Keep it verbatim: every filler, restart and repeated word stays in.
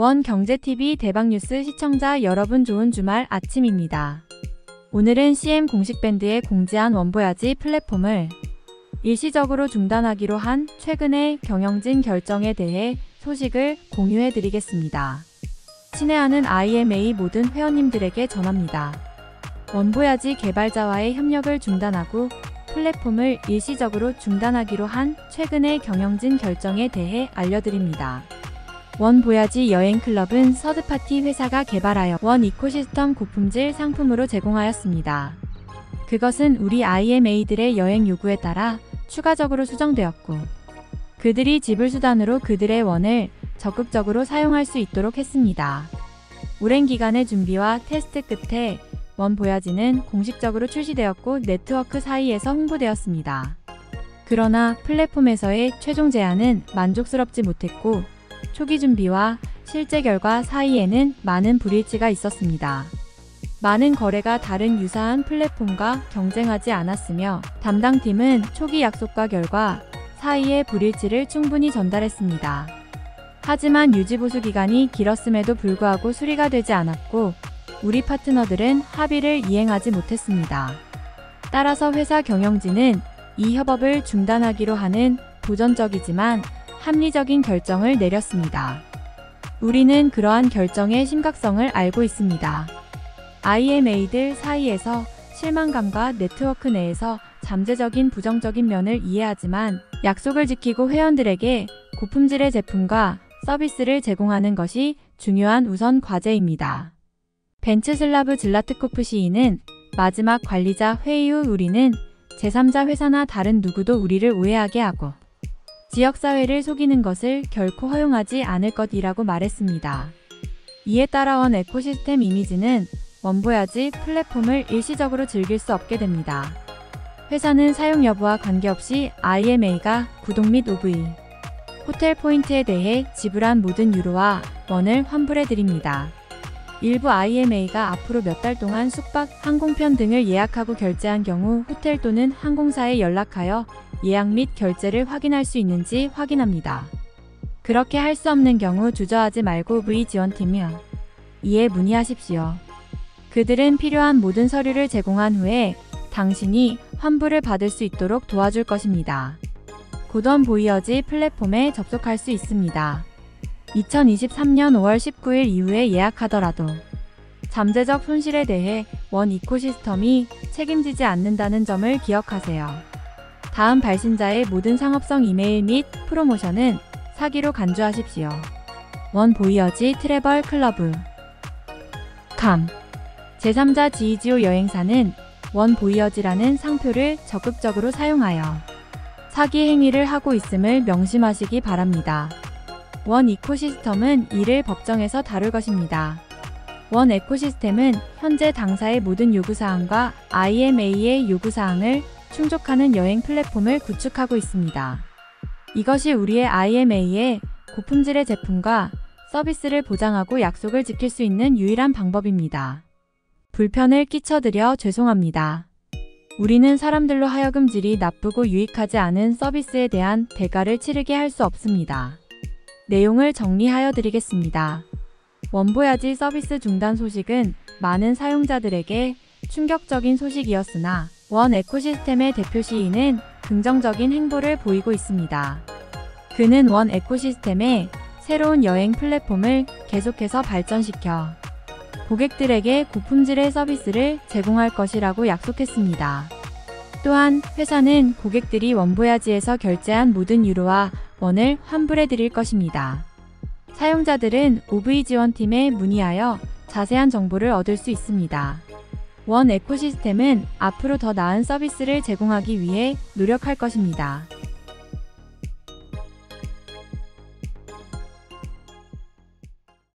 원경제티비 대박뉴스 시청자 여러분, 좋은 주말 아침입니다. 오늘은 씨엠 공식밴드에 공지한 원보야지 플랫폼을 일시적으로 중단하기로 한 최근의 경영진 결정에 대해 소식을 공유해드리겠습니다. 친애하는 아이엠에이 모든 회원님들에게 전합니다. 원보야지 개발자와의 협력을 중단하고 플랫폼을 일시적으로 중단하기로 한 최근의 경영진 결정에 대해 알려드립니다. 원보야지 여행클럽은 서드파티 회사가 개발하여 원 에코시스템 고품질 상품으로 제공하였습니다. 그것은 우리 아이엠에이들의 여행 요구에 따라 추가적으로 수정되었고, 그들이 지불수단으로 그들의 원을 적극적으로 사용할 수 있도록 했습니다. 오랜 기간의 준비와 테스트 끝에 원보야지는 공식적으로 출시되었고 네트워크 사이에서 홍보되었습니다. 그러나 플랫폼에서의 최종 제안은 만족스럽지 못했고, 초기 준비와 실제 결과 사이에는 많은 불일치가 있었습니다. 많은 거래가 다른 유사한 플랫폼과 경쟁하지 않았으며, 담당팀은 초기 약속과 결과 사이의 불일치를 충분히 전달했습니다. 하지만 유지보수 기간이 길었음에도 불구하고 수리가 되지 않았고, 우리 파트너들은 합의를 이행하지 못했습니다. 따라서 회사 경영진은 이 협업을 중단하기로 하는 도전적이지만 합리적인 결정을 내렸습니다. 우리는 그러한 결정의 심각성을 알고 있습니다. 아이엠에이들 사이에서 실망감과 네트워크 내에서 잠재적인 부정적인 면을 이해하지만, 약속을 지키고 회원들에게 고품질의 제품과 서비스를 제공하는 것이 중요한 우선 과제입니다. 벤츠슬라브 질라트코프 시인은 마지막 관리자 회의 후 우리는 제삼자 회사나 다른 누구도 우리를 오해하게 하고 지역사회를 속이는 것을 결코 허용하지 않을 것이라고 말했습니다. 이에 따라 원 에코시스템 이미지는 원보야지 플랫폼을 일시적으로 즐길 수 없게 됩니다. 회사는 사용 여부와 관계없이 아이엠에이가 구독 및 오브이, 호텔 포인트에 대해 지불한 모든 유로와 원을 환불해드립니다. 일부 아이엠에이가 앞으로 몇 달 동안 숙박, 항공편 등을 예약하고 결제한 경우 호텔 또는 항공사에 연락하여 예약 및 결제를 확인할 수 있는지 확인합니다. 그렇게 할 수 없는 경우 주저하지 말고 브이 지원팀이요, 이에 문의하십시오. 그들은 필요한 모든 서류를 제공한 후에 당신이 환불을 받을 수 있도록 도와줄 것입니다. 곧 원보야지 플랫폼에 접속할 수 있습니다. 이천이십삼년 오월 십구일 이후에 예약하더라도 잠재적 손실에 대해 원 에코시스템이 책임지지 않는다는 점을 기억하세요. 다음 발신자의 모든 상업성 이메일 및 프로모션은 사기로 간주하십시오. 원보야지 트래벌 클러브 감 제삼자 지이지오 여행사는 원보야지라는 상표를 적극적으로 사용하여 사기 행위를 하고 있음을 명심하시기 바랍니다. 원 에코시스템은 이를 법정에서 다룰 것입니다. 원 에코시스템은 현재 당사의 모든 요구사항과 아이엠에이의 요구사항을 충족하는 여행 플랫폼을 구축하고 있습니다. 이것이 우리의 아이엠에이의 고품질의 제품과 서비스를 보장하고 약속을 지킬 수 있는 유일한 방법입니다. 불편을 끼쳐드려 죄송합니다. 우리는 사람들로 하여금 질이 나쁘고 유익하지 않은 서비스에 대한 대가를 치르게 할 수 없습니다. 내용을 정리하여 드리겠습니다. 원보야지 서비스 중단 소식은 많은 사용자들에게 충격적인 소식이었으나, 원 에코시스템의 대표 시인은 긍정적인 행보를 보이고 있습니다. 그는 원 에코시스템의 새로운 여행 플랫폼을 계속해서 발전시켜 고객들에게 고품질의 서비스를 제공할 것이라고 약속했습니다. 또한 회사는 고객들이 원보야지에서 결제한 모든 유로와 원을 환불해드릴 것입니다. 사용자들은 오브이 지원팀에 문의하여 자세한 정보를 얻을 수 있습니다. 원 에코시스템은 앞으로 더 나은 서비스를 제공하기 위해 노력할 것입니다.